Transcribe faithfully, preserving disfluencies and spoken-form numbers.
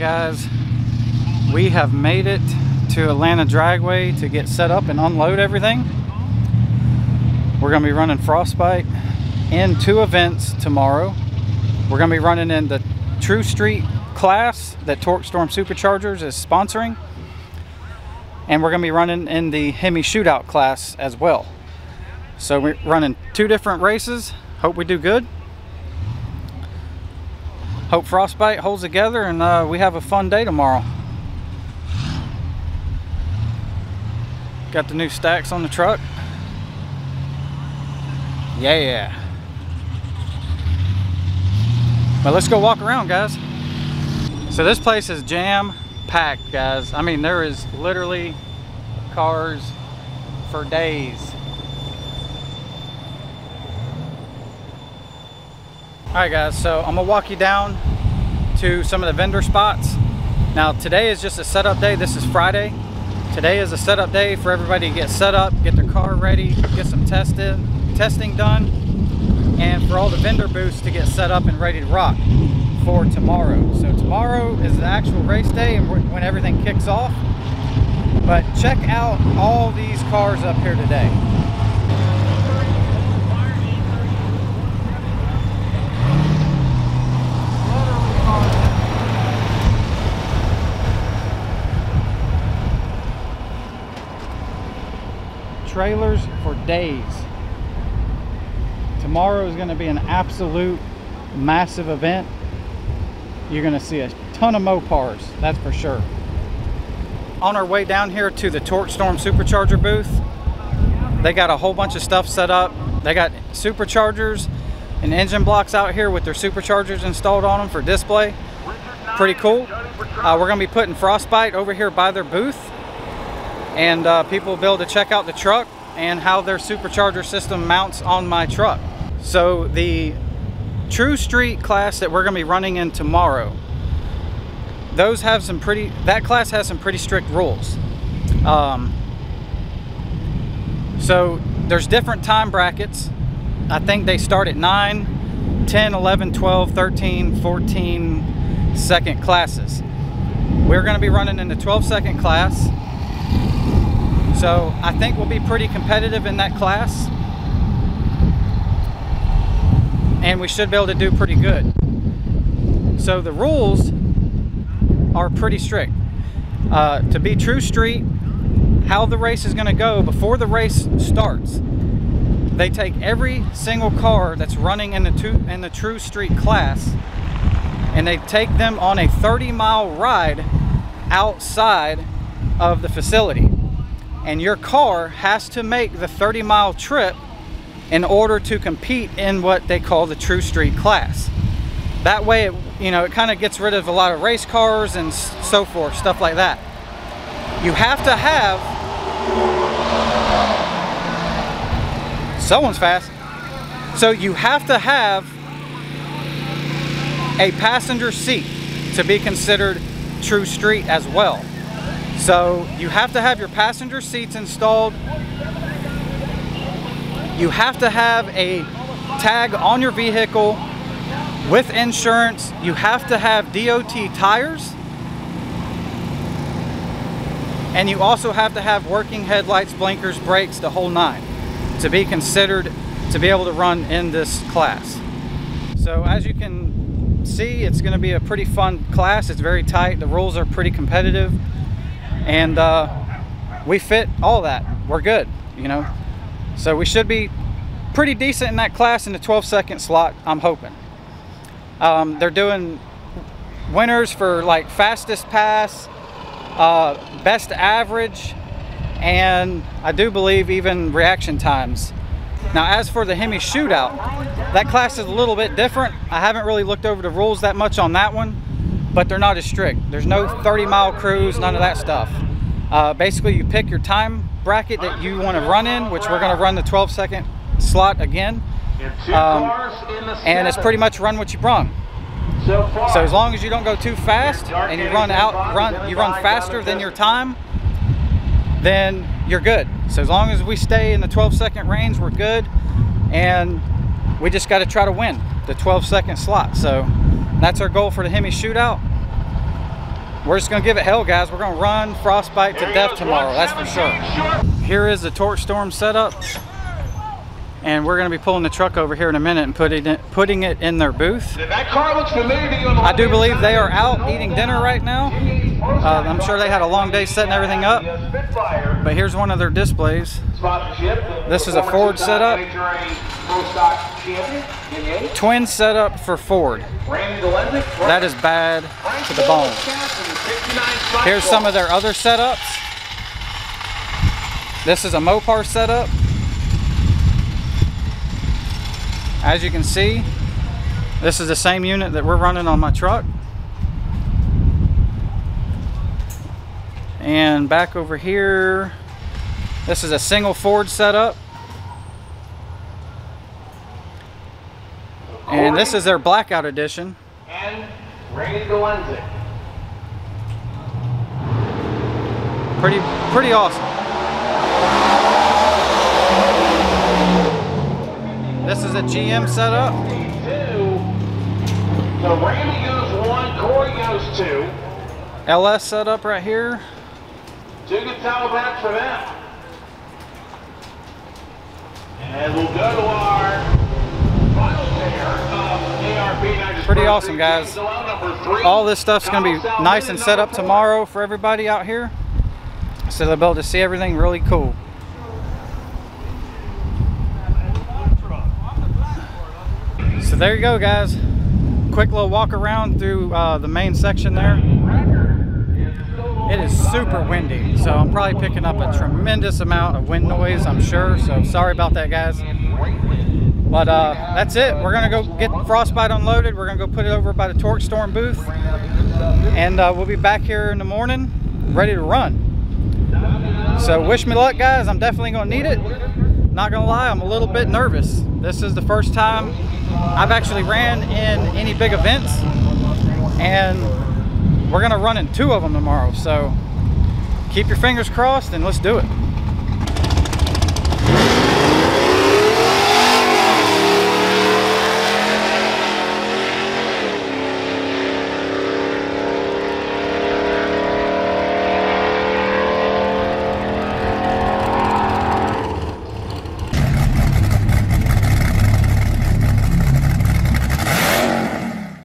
right, guys, we have made it to Atlanta Dragway to get set up and unload everything. We're going to be running Frostbite in two events tomorrow. We're going to be running in the True Street class that TorqStorm Superchargers is sponsoring, and we're going to be running in the Hemi Shootout class as well. So we're running two different races. Hope we do good. Hope Frostbite holds together, and uh, we have a fun day tomorrow. Got the new stacks on the truck. Yeah. But let's go walk around, guys. So this place is jam-packed, guys. I mean, there is literally cars for days. All right, guys, so I'm gonna walk you down to some of the vendor spots. Now, today is just a setup day. This is Friday. Today is a setup day for everybody to get set up, get their car ready, get some tested, testing done, and for all the vendor booths to get set up and ready to rock for tomorrow. So tomorrow is the actual race day and when everything kicks off. But check out all these cars up here today. Trailers for days. Tomorrow is going to be an absolute massive event. You're going to see a ton of Mopars, that's for sure. On our way down here to the TorqStorm Supercharger booth, they got a whole bunch of stuff set up. They got superchargers and engine blocks out here with their superchargers installed on them for display. Pretty cool. Uh, we're going to be putting Frostbite over here by their booth, and uh, people will be able to check out the truck and how their supercharger system mounts on my truck. So the True Street class that we're gonna be running in tomorrow, those have some pretty, that class has some pretty strict rules. Um, so there's different time brackets. I think they start at nine, ten, eleven, twelve, thirteen, fourteen second classes. We're gonna be running in the twelve second class. So I think we'll be pretty competitive in that class, and we should be able to do pretty good. So the rules are pretty strict. Uh, to be True Street, how the race is going to go before the race starts, they take every single car that's running in the, two, in the True Street class, and they take them on a thirty mile ride outside of the facility. And your car has to make the thirty mile trip in order to compete in what they call the True Street class. That way, it, you know, it kind of gets rid of a lot of race cars and so forth, stuff like that. You have to have, someone's fast. So you have to have a passenger seat to be considered True Street as well. So you have to have your passenger seats installed. You have to have a tag on your vehicle with insurance. You have to have D O T tires. And you also have to have working headlights, blinkers, brakes, the whole nine, to be considered to be able to run in this class. So as you can see, it's going to be a pretty fun class. It's very tight. The rules are pretty competitive. And uh, we fit all that. We're good, you know. So we should be pretty decent in that class in the twelve second slot, I'm hoping. Um, they're doing winners for like fastest pass, uh, best average, and I do believe even reaction times. Now, as for the Hemi Shootout, that class is a little bit different. I haven't really looked over the rules that much on that one, but they're not as strict. There's no thirty mile cruise, none of that stuff. Uh, basically, you pick your time bracket that you want to run in, which we're going to run the twelve second slot again. Um, and it's pretty much run what you brung. So as long as you don't go too fast and you run out, run, you run faster than your time, then you're good. So as long as we stay in the twelve second range, we're good. And we just got to try to win the twelve second slot. So that's our goal for the Hemi Shootout. we're just gonna give it hell, guys. We're gonna run Frostbite to death tomorrow, that's for sure. Here is the TorqStorm setup, and we're gonna be pulling the truck over here in a minute and putting it putting it in their booth. I do believe they are out eating dinner right now. Uh, I'm sure they had a long day setting everything up, but here's one of their displays. This is a Ford setup, twin setup for Ford. That is bad to the bone. Here's some of their other setups. This is a Mopar setup. As you can see, this is the same unit that we're running on my truck. And back over here, this is a single Ford setup. And this is their blackout edition. And Pretty, pretty awesome. This is a G M setup. So Randy goes one, Corey goes two. L S setup right here. Two good Taliban for them. And we'll go to our final pair of A R P. Pretty awesome, guys. All this stuff's going to be nice and set up tomorrow for everybody out here, so they'll be able to see everything really cool. So there you go, guys. Quick little walk around through uh, the main section there. It is super windy, so I'm probably picking up a tremendous amount of wind noise, I'm sure, so sorry about that, guys. But uh, that's it. We're going to go get Frostbite unloaded. We're going to go put it over by the TorqStorm booth, and uh, we'll be back here in the morning ready to run. So wish me luck, guys. I'm definitely going to need it. Not going to lie, I'm a little bit nervous. This is the first time I've actually ran in any big events, and we're gonna run in two of them tomorrow, so keep your fingers crossed and let's do it.